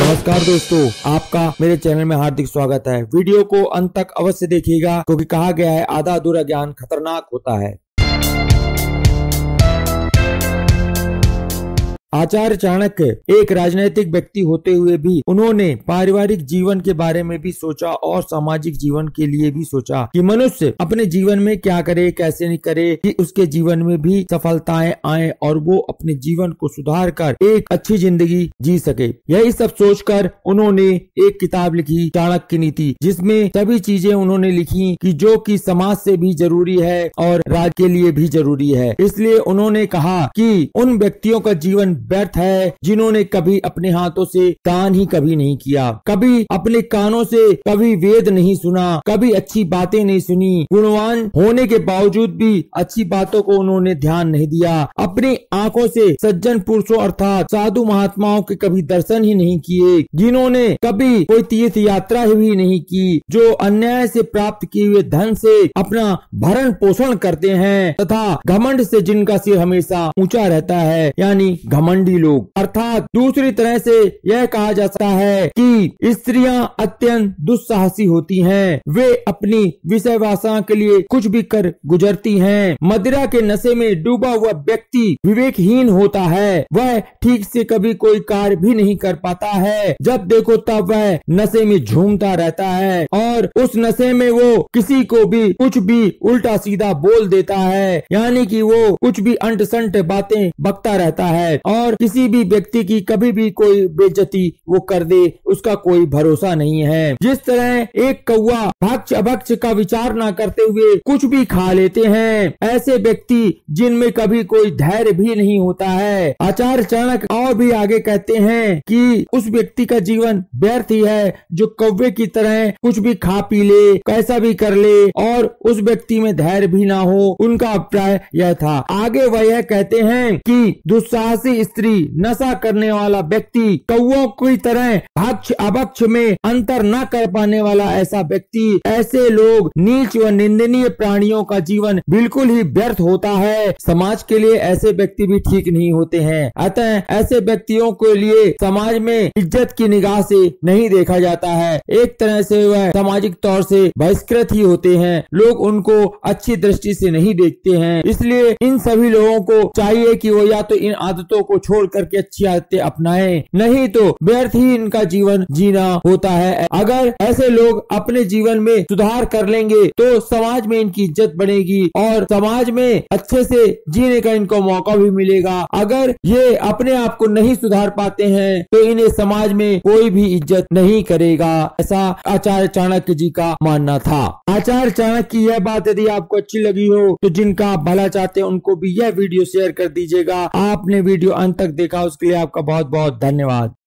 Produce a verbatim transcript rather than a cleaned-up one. नमस्कार दोस्तों, आपका मेरे चैनल में हार्दिक स्वागत है। वीडियो को अंत तक अवश्य देखिएगा क्योंकि कहा गया है आधा अधूरा ज्ञान खतरनाक होता है। आचार्य चाणक्य एक राजनैतिक व्यक्ति होते हुए भी उन्होंने पारिवारिक जीवन के बारे में भी सोचा और सामाजिक जीवन के लिए भी सोचा कि मनुष्य अपने जीवन में क्या करे, कैसे नहीं करे कि उसके जीवन में भी सफलताएं आए और वो अपने जीवन को सुधार कर एक अच्छी जिंदगी जी सके। यही सब सोचकर उन्होंने एक किताब लिखी चाणक्य नीति, जिसमे सभी चीजें उन्होंने लिखी की जो की समाज से भी जरूरी है और राज्य के लिए भी जरूरी है। इसलिए उन्होंने कहा की उन व्यक्तियों का जीवन व्यर्थ है जिन्होंने कभी अपने हाथों से दान ही कभी नहीं किया, कभी अपने कानों से कभी वेद नहीं सुना, कभी अच्छी बातें नहीं सुनी। गुणवान होने के बावजूद भी अच्छी बातों को उन्होंने ध्यान नहीं दिया, अपनी आंखों से सज्जन पुरुषों अर्थात साधु महात्माओं के कभी दर्शन ही नहीं किए, जिन्होंने कभी कोई तीर्थ यात्रा भी नहीं की, जो अन्याय से प्राप्त किए हुए धन से अपना भरण पोषण करते हैं तथा घमंड से जिनका सिर हमेशा ऊंचा रहता है, यानी मंडी लोग। अर्थात दूसरी तरह से यह कहा जा सकता है कि स्त्रियां अत्यंत दुस्साहसी होती हैं, वे अपनी विषय वासना के लिए कुछ भी कर गुजरती हैं। मदिरा के नशे में डूबा हुआ व्यक्ति विवेकहीन होता है, वह ठीक से कभी कोई कार्य भी नहीं कर पाता है, जब देखो तब वह नशे में झूमता रहता है और उस नशे में वो किसी को भी कुछ भी उल्टा सीधा बोल देता है, यानी कि वो कुछ भी अंट संट बातें बकता रहता है और और किसी भी व्यक्ति की कभी भी कोई बेइज्जती वो कर दे उसका कोई भरोसा नहीं है। जिस तरह एक कौवा भक्ष अभक्ष का विचार ना करते हुए कुछ भी खा लेते हैं, ऐसे व्यक्ति जिनमें कभी कोई धैर्य भी नहीं होता है। आचार्य चाणक्य और भी आगे कहते हैं कि उस व्यक्ति का जीवन व्यर्थ ही है जो कौवे की तरह कुछ भी खा पी ले, कैसा भी कर ले और उस व्यक्ति में धैर्य भी ना हो। उनका अभिप्राय यह था। आगे वह यह कहते हैं कि दुस्साहसी स्त्री, नशा करने वाला व्यक्ति, कौओं की तरह भक्ष अभक्ष में अंतर न कर पाने वाला ऐसा व्यक्ति, ऐसे लोग नीच व निंदनीय प्राणियों का जीवन बिल्कुल ही व्यर्थ होता है। समाज के लिए ऐसे व्यक्ति भी ठीक नहीं होते हैं, अतः ऐसे व्यक्तियों के लिए समाज में इज्जत की निगाह से नहीं देखा जाता है। एक तरह से वह सामाजिक तौर से बहिष्कृत ही होते हैं, लोग उनको अच्छी दृष्टि से नहीं देखते हैं। इसलिए इन सभी लोगों को चाहिए कि वो या तो इन आदतों को छोड़ करके अच्छी आदतें अपनाएं, नहीं तो व्यर्थ ही इनका जीवन जीना होता है। अगर ऐसे लोग अपने जीवन में सुधार कर लेंगे तो समाज में इनकी इज्जत बढ़ेगी और समाज में अच्छे से जीने का इनको मौका भी मिलेगा। अगर ये अपने आप को नहीं सुधार पाते हैं तो इन्हें समाज में कोई भी इज्जत नहीं करेगा, ऐसा आचार्य चाणक्य जी का मानना था। आचार्य चाणक्य की यह बात यदि आपको अच्छी लगी हो तो जिनका भला चाहते हैं उनको भी यह वीडियो शेयर कर दीजिएगा। आपने वीडियो अंत तक देखा उसके लिए आपका बहुत बहुत धन्यवाद।